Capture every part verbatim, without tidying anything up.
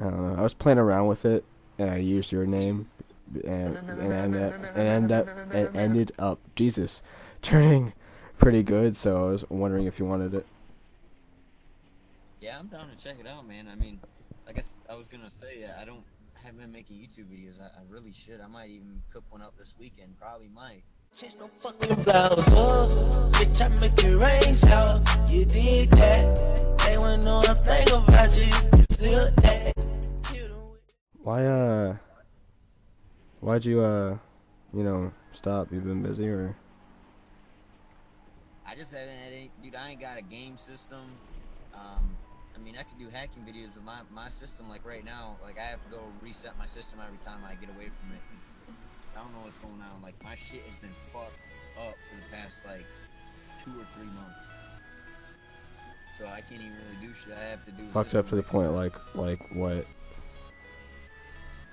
I don't know. I was playing around with it, and I used your name, and and end up, and end up and ended up Jesus turning pretty good. So I was wondering if you wanted it. Yeah, I'm down to check it out, man. I mean, I guess I was gonna say I don't have been making YouTube videos. I, I really should. I might even cook one up this weekend. Probably might. Change no fucking blouse up, bitch, I make it rain shower. You did that, they won't know a thing about you. Still that. Why uh, why'd you uh, you know, stop? You've been busy or? I just haven't had any, dude. I ain't got a game system. Um, I mean, I could do hacking videos, but my my system, like right now, like I have to go reset my system every time I get away from it. Cause I don't know what's going on. Like, my shit has been fucked up for the past, like, two or three months. So I can't even really do shit. I have to do... Fucked up to the point, like, like, what?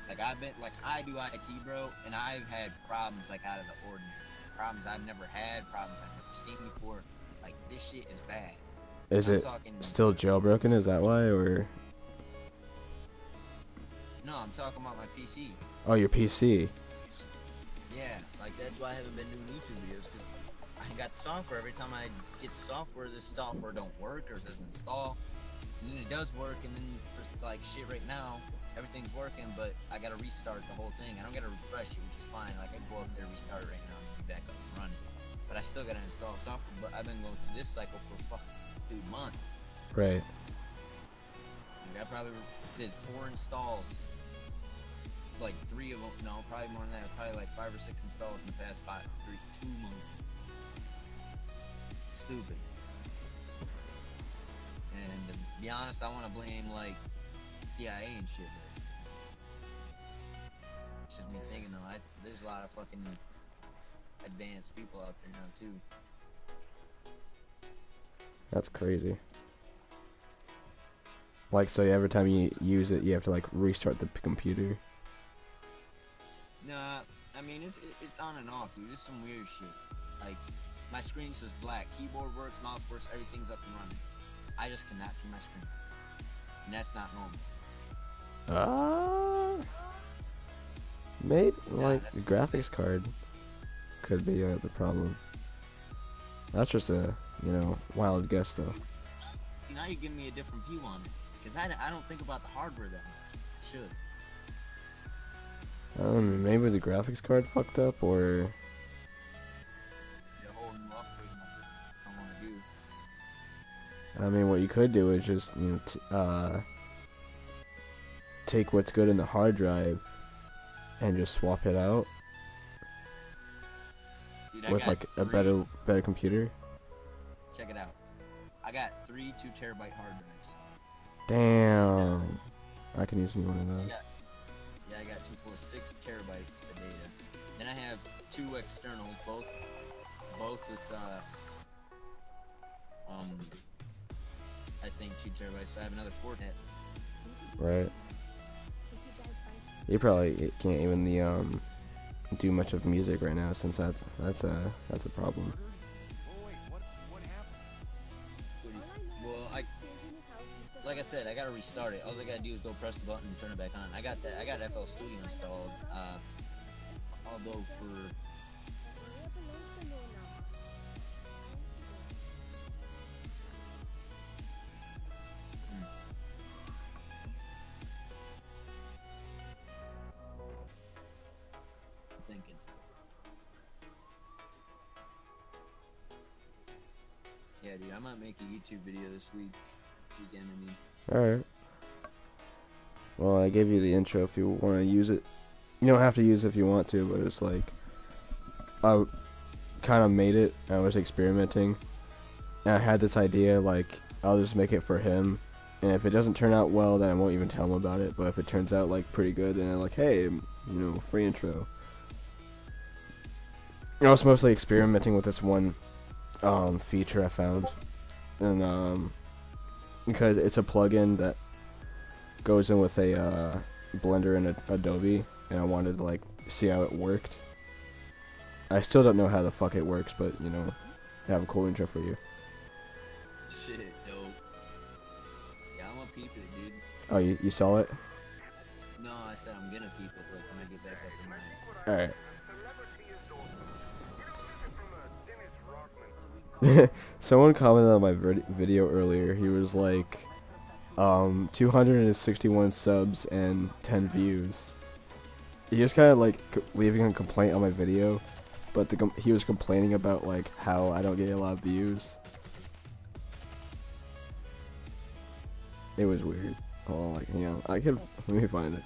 Like, I've been, like, I do I T, bro, and I've had problems, like, out of the ordinary. Problems I've never had, problems I've never seen before. Like, this shit is bad. Is it still jailbroken? Is that why, or...? No, I'm talking about my P C. Oh, your P C. Yeah, like that's why I haven't been doing YouTube videos, because I got the software. Every time I get the software, this software don't work or doesn't install. And then it does work, and then for like shit right now, everything's working, but I gotta restart the whole thing. I don't gotta refresh it, which is fine. Like I go up there, restart right now, and be back up and running. But I still gotta install software. But I've been going through this cycle for fucking two months. Right. Like, I probably did four installs. Like three of them, no, probably more than that. It's probably like five or six installs in the past five, three, two months. Stupid. And to be honest, I want to blame like C I A and shit. It's just me thinking though. I, there's a lot of fucking advanced people out there now too. That's crazy. Like, so every time you use it, you have to like restart the computer. Nah, I mean, it's it's on and off, dude. It's some weird shit. Like, my screen says black. Keyboard works, mouse works, everything's up and running. I just cannot see my screen. And that's not normal. Uh, maybe, nah, like, the graphics card could be uh, the problem. That's just a, you know, wild guess, though. Now you give me a different view on it. Because I, I don't think about the hardware that much. I should. Um, maybe the graphics card fucked up, or... I mean, what you could do is just, you know, t uh... take what's good in the hard drive and just swap it out. Dude, with, like, three. a better better computer. Check it out. I got three two terabyte hard drives. Damn. I can use one of those. Yeah. Yeah, I got two point four six terabytes of data. Then I have two externals, both, both with, uh, um, I think two terabytes. So I have another Fortinet. Right. You probably can't even the um do much of music right now, since that's that's a that's a problem. Like I said, I gotta restart it. All I gotta do is go press the button and turn it back on. I got that. I got F L Studio installed. Uh, although for hmm. I'm thinking. Yeah, dude, I might make a YouTube video this week. Again, I mean. Alright. Well, I gave you the intro if you want to use it. You don't have to use it if you want to, but it's like, I kind of made it. I was experimenting. And I had this idea, like, I'll just make it for him. And if it doesn't turn out well, then I won't even tell him about it. But if it turns out, like, pretty good, then I'm like, hey, you know, free intro. I was mostly experimenting with this one um, feature I found. And, um... because it's a plugin that goes in with a uh, Blender and a Adobe, and I wanted to like see how it worked. I still don't know how the fuck it works, but you know, I have a cool intro for you. Shit, dope. Yeah, I'm gonna peep it, dude. Oh, you you saw it? said I'm gonna peek it, like, when I get back up in mind. Alright. Someone commented on my video earlier. He was like, um, two hundred sixty-one subs and ten views. He was kind of like leaving a complaint on my video, but the com he was complaining about like how I don't get a lot of views. It was weird. Oh, like, you know, I can let me find it.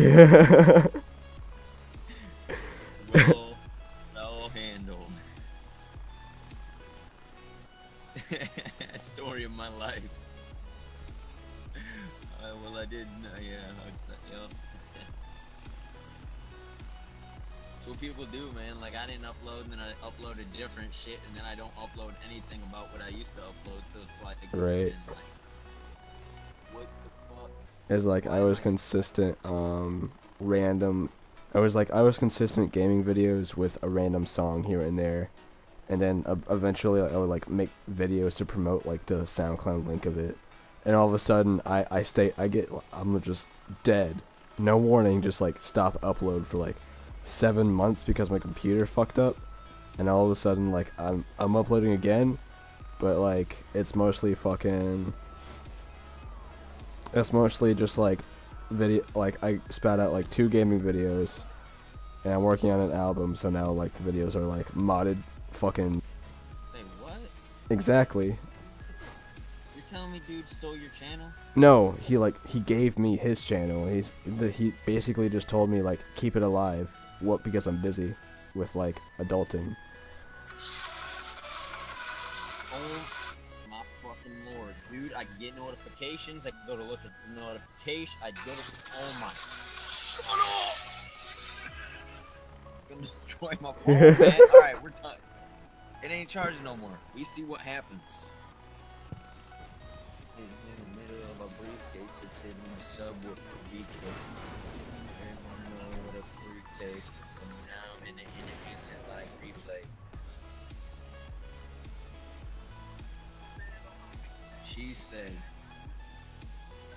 Yeah. Well, no handle. Story of my life. Uh, well, I did. Uh, yeah, I was, uh, yep. That's what people do, man. Like, I didn't upload, and then I uploaded different shit, and then I don't upload anything about what I used to upload. So it's like, right? Like, what the fuck? It's like I was consistent. Um, random. I was like I was consistent gaming videos with a random song here and there, and then uh, eventually I would like make videos to promote like the SoundCloud link of it. And all of a sudden, I, I stay, I get, I'm just dead. No warning, just like stop upload for like seven months because my computer fucked up. And all of a sudden, like, I'm, I'm uploading again, but like, it's mostly fucking, it's mostly just like video, like I spat out like two gaming videos and I'm working on an album. So now like the videos are like modded fucking. Say what? Exactly. Telling me dude stole your channel? No, he like he gave me his channel. He's the, he basically just told me like keep it alive. What? Because I'm busy with like adulting. Oh my fucking lord, dude! I get notifications. I go to look at the notification. I go to oh my. Shut up! I'm gonna destroy my phone, man. All right, we're done. It ain't charging no more. We see what happens. In the middle of a briefcase, it's hidden in a sub with a briefcase. Everyone knows what a briefcase, but now I'm in an innocent like replay. She said,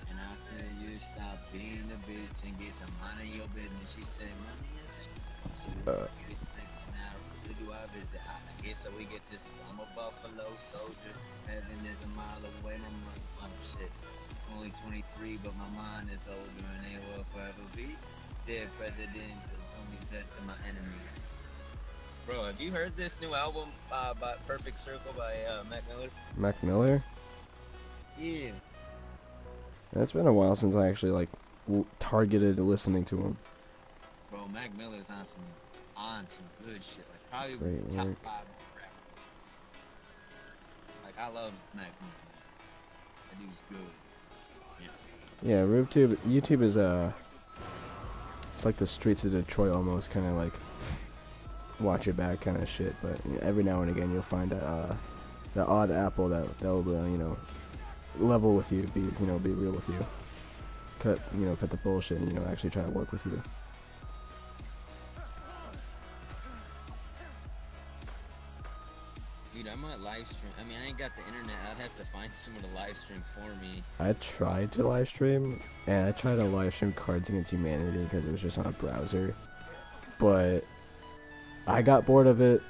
and after you stop being a bitch and get the money in your business, she said, money is. So uh. Do I visit? I guess so we get this. I'm a Buffalo soldier. Heaven is a mile away. I'm like, oh, shit. Only twenty-three, but my mind is older and they will forever be. Dead president, homie's dead to my enemies. Bro, have you heard this new album uh, by Perfect Circle by uh, Mac Miller? Mac Miller? Yeah. That's been a while since I actually like w targeted listening to him. Bro, Mac Miller's on some on some good shit. Like, probably great top work. Five rapper. Like, I love Mac Miller. That dude's good. Yeah, yeah. RubeTube, YouTube is uh, it's like the streets of Detroit almost, kind of like watch your back kind of shit. But you know, every now and again you'll find that uh, the odd apple that that will uh, you know level with you, be you know be real with you, cut you know cut the bullshit, and you know actually try to work with you. Dude, I might live stream. I mean, I ain't got the internet. I'd have to find someone to live stream for me. I tried to live stream, and I tried to live stream Cards Against Humanity because it was just on a browser. But I got bored of it.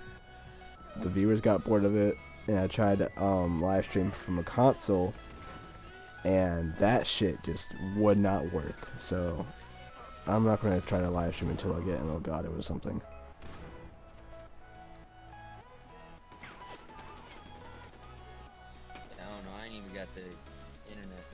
The viewers got bored of it, and I tried to um, live stream from a console, and that shit just would not work. So I'm not gonna try to live stream until I get an Elgato or something. The internet.